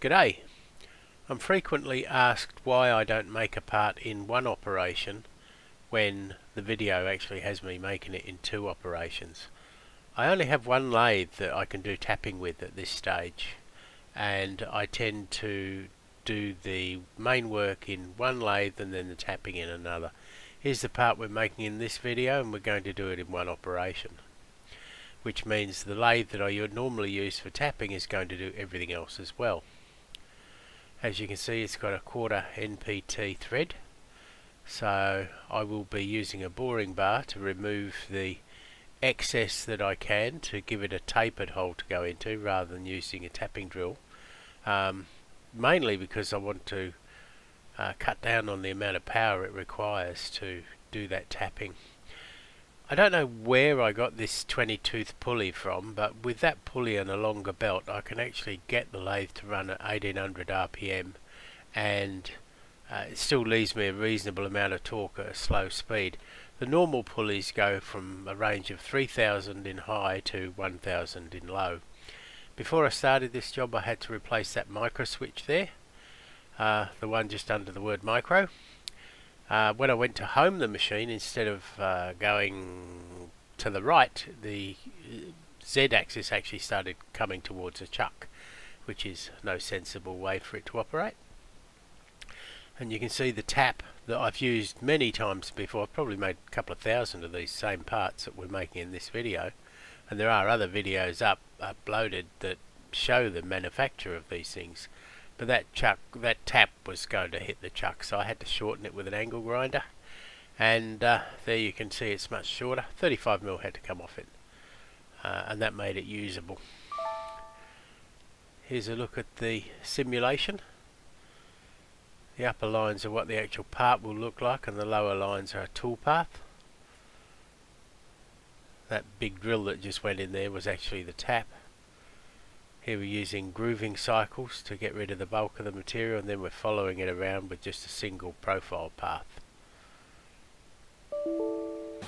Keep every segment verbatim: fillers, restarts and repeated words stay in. G'day. I'm frequently asked why I don't make a part in one operation when the video actually has me making it in two operations. I only have one lathe that I can do tapping with at this stage, and I tend to do the main work in one lathe and then the tapping in another. Here's the part we're making in this video, and we're going to do it in one operation, which means the lathe that I would normally use for tapping is going to do everything else as well. As you can see, it's got a quarter N P T thread, so I will be using a boring bar to remove the excess that I can to give it a tapered hole to go into rather than using a tapping drill, um, mainly because I want to uh, cut down on the amount of power it requires to do that tapping. I don't know where I got this twenty tooth pulley from, but with that pulley and a longer belt I can actually get the lathe to run at eighteen hundred R P M, and uh, it still leaves me a reasonable amount of torque at a slow speed. The normal pulleys go from a range of three thousand in high to one thousand in low. Before I started this job I had to replace that micro switch there, uh, the one just under the word micro. Uh, when I went to home the machine, instead of uh, going to the right, the Z axis actually started coming towards a chuck, which is no sensible way for it to operate. And you can see the tap that I've used many times before. I've probably made a couple of thousand of these same parts that we're making in this video, and there are other videos up uploaded that show the manufacture of these things. But that chuck, that tap was going to hit the chuck, so I had to shorten it with an angle grinder, and uh, there you can see it's much shorter. thirty-five mil had to come off it, uh, and that made it usable. Here's a look at the simulation. The upper lines are what the actual part will look like, and the lower lines are a toolpath. That big drill that just went in there was actually the tap. Here we're using grooving cycles to get rid of the bulk of the material, and then we're following it around with just a single profile path. Right,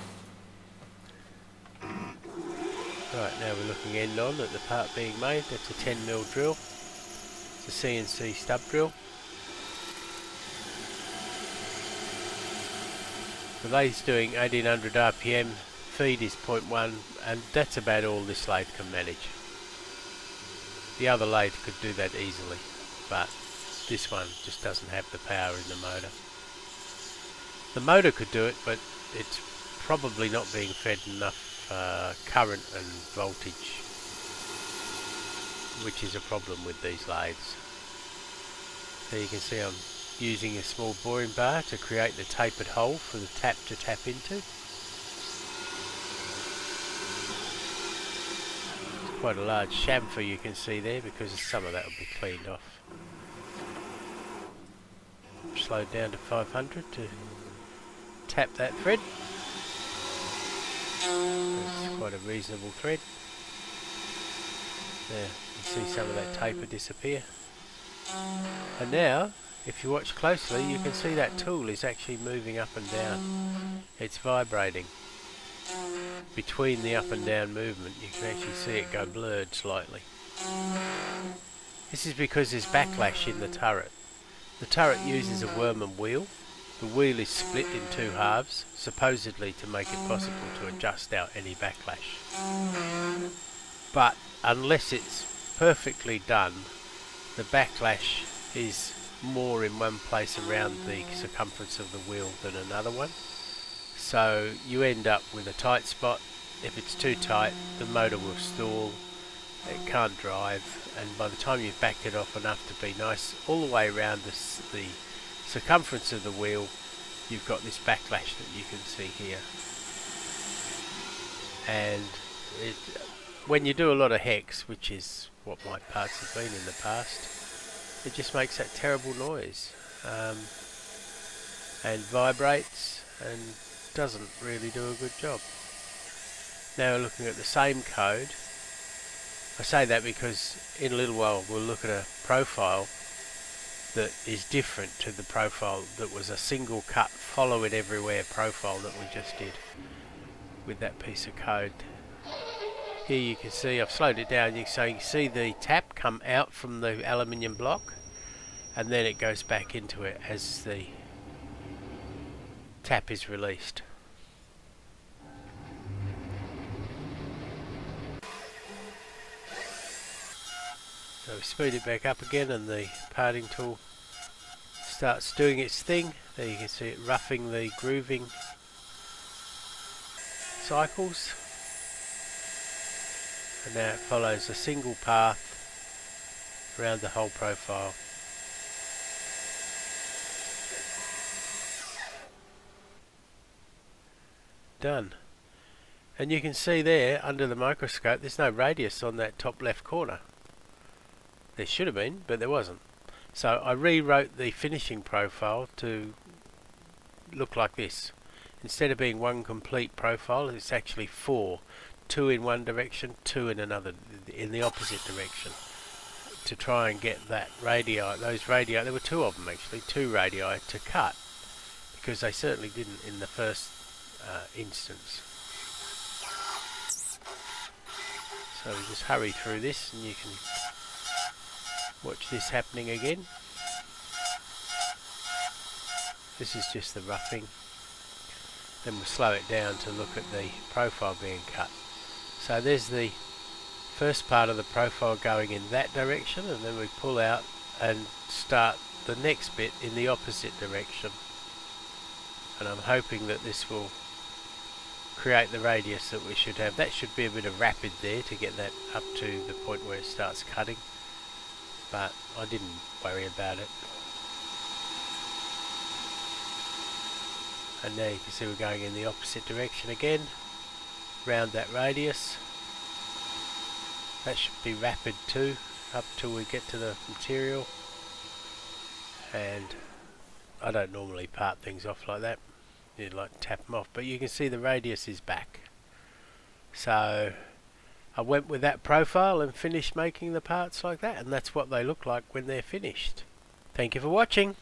now we're looking end on at the part being made. That's a ten mil drill. It's a C N C stub drill. The lathe's doing eighteen hundred R P M, feed is zero point one, and that's about all this lathe can manage. The other lathe could do that easily, but this one just doesn't have the power in the motor. The motor could do it, but it's probably not being fed enough uh, current and voltage, which is a problem with these lathes. There you can see I'm using a small boring bar to create the tapered hole for the tap to tap into. Quite a large chamfer you can see there, because some of that will be cleaned off. Slow down to five hundred to tap that thread. It's quite a reasonable thread. There, you see some of that taper disappear. And now, if you watch closely, you can see that tool is actually moving up and down. It's vibrating. Between the up and down movement you can actually see it go blurred slightly. This is because there's backlash in the turret. The turret uses a worm and wheel. The wheel is split in two halves, supposedly to make it possible to adjust out any backlash. But unless it's perfectly done, the backlash is more in one place around the circumference of the wheel than another one. So you end up with a tight spot. If it's too tight, the motor will stall, it can't drive, and by the time you've backed it off enough to be nice all the way around the, the circumference of the wheel, you've got this backlash that you can see here. And it, when you do a lot of hex, which is what my parts have been in the past, it just makes that terrible noise, um, and vibrates, and doesn't really do a good job. Now we're looking at the same code. I say that because in a little while we'll look at a profile that is different to the profile that was a single cut follow it everywhere profile that we just did with that piece of code. Here you can see I've slowed it down so you can see the tap come out from the aluminium block, and then it goes back into it as the tap is released. So we speed it back up again and the parting tool starts doing its thing. There you can see it roughing the grooving cycles, and now it follows a single path around the whole profile. Done. And you can see there under the microscope there's no radius on that top left corner. There should have been, but there wasn't. So I rewrote the finishing profile to look like this. Instead of being one complete profile, it's actually four. Two in one direction, two in another, in the opposite direction, to try and get that radii, those radii, there were two of them actually, two radii to cut, because they certainly didn't in the first uh, instance. So we just hurry through this and you can watch this happening again. This is just the roughing. Then we'll slow it down to look at the profile being cut. So there's the first part of the profile going in that direction, and then we pull out and start the next bit in the opposite direction. And I'm hoping that this will create the radius that we should have. That should be a bit of rapid there to get that up to the point where it starts cutting, but I didn't worry about it. And now you can see we're going in the opposite direction again, round that radius. That should be rapid too, up till we get to the material. And I don't normally part things off like that, you'd like to tap them off, but you can see the radius is back. So I went with that profile and finished making the parts like that, and that's what they look like when they're finished. Thank you for watching.